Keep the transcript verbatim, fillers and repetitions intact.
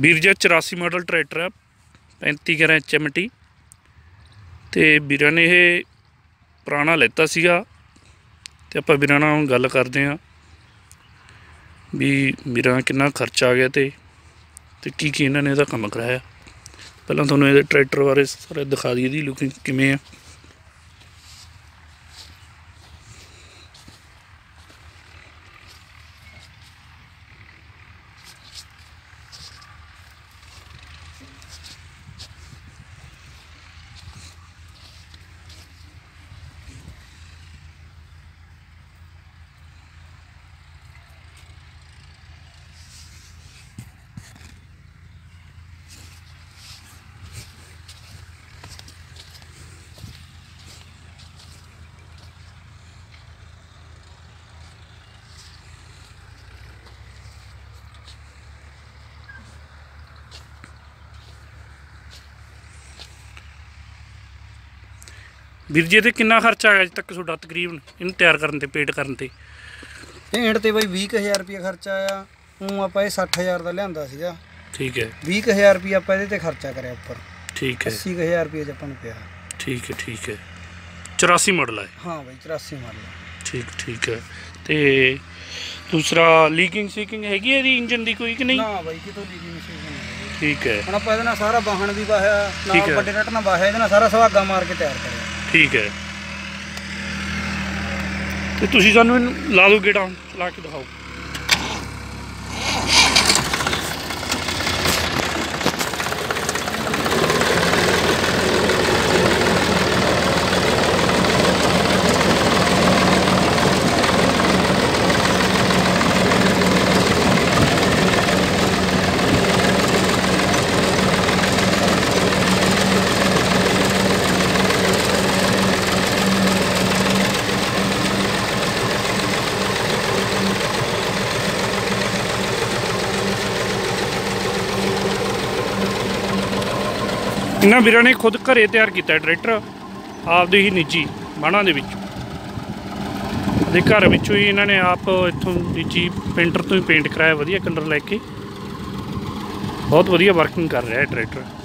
वीरजा चौरासी model tractor है पैंती ग्यारह एच एम टी। तो वीर ने यह पुराना लेता सीगा ते आपां वीर नाल गल करदे हां भी वीर कितना खर्चा आ गया तो की की इन्होंने इहदा काम कराया। पहलां तुहानूं इहदे ट्रैक्टर बारे सारे दिखा दईए, इहदी लुकिंग किवें है। वीर जी कि खर्चा आया अज तक थोड़ा तकरीबन इन तैयार करने पेंट करने पेंट तो बई भी हज़ार रुपया खर्चा आया। हूँ आप सठ हज़ार का लिया, ठीक है। भी हज़ार रुपया आप खर्चा कराया उपर, ठीक है। अस्सी हज़ार रुपया अपन पे, ठीक है ठीक है। चौरासी मॉडल है, हाँ बई चौरासी मॉडल, ठीक ठीक है। तो दूसरा लीकिंग सीकिंग हैगी है इंजन की कोई कि नहीं? हाँ बई कितों लीकिंग सीकिंग, ठीक है। हम आप सारा वाहन भी वाहया, बड़े रट ना वाहया, सारा सुहागा मार के तैयार कर, ठीक है। तो तुसी सानू ला दो गेड़ा ला के दिखाओ। इन्हां वीरां ने खुद घरें तैयार किया ट्रैक्टर आपदे ही निजी बाणा दे विच, ते घर विचों ही इन्हां ने आप इत्थों निजी पेंटर तो ही पेंट कराया, वधिया कलर लैके बहुत वधिया वर्किंग कर रहा है ट्रैक्टर।